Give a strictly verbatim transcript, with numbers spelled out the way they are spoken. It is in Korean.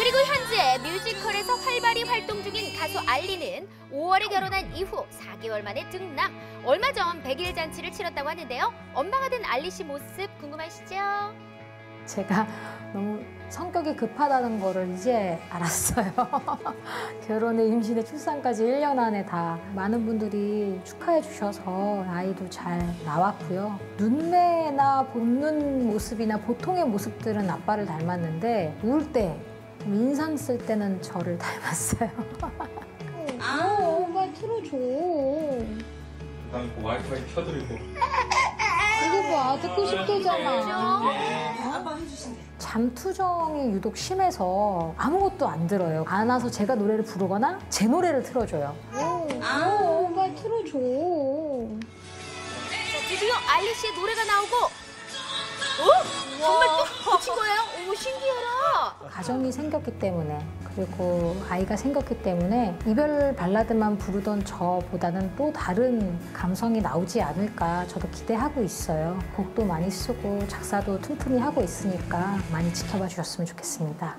그리고 현재 뮤지컬에서 활발히 활동 중인 가수 알리는 오월에 결혼한 이후 사 개월 만에 등남. 얼마 전 백 일 잔치를 치렀다고 하는데요. 엄마가 된 알리 씨 모습 궁금하시죠? 제가 너무 성격이 급하다는 거를 이제 알았어요. 결혼에 임신에 출산까지 일 년 안에 다 많은 분들이 축하해 주셔서 아이도 잘 나왔고요. 눈매나 볶는 모습이나 보통의 모습들은 아빠를 닮았는데 울 때, 인상 쓸 때는 저를 닮았어요. 아, 엄마 틀어줘. 난 그 와이파이 켜드리고. 이거 봐, 듣고 싶대잖아. 잠투정이 유독 심해서 아무것도 안 들어요. 안아서 제가 노래를 부르거나 제 노래를 틀어줘요. 아, 빨리 틀어줘. 드디어 알리 씨의 노래가 나오고, 어? 정말 또 붙인 거예요? 어머, 신기해라. 가정이 생겼기 때문에, 그리고 아이가 생겼기 때문에 이별 발라드만 부르던 저보다는 또 다른 감성이 나오지 않을까 저도 기대하고 있어요. 곡도 많이 쓰고 작사도 틈틈이 하고 있으니까 많이 지켜봐 주셨으면 좋겠습니다.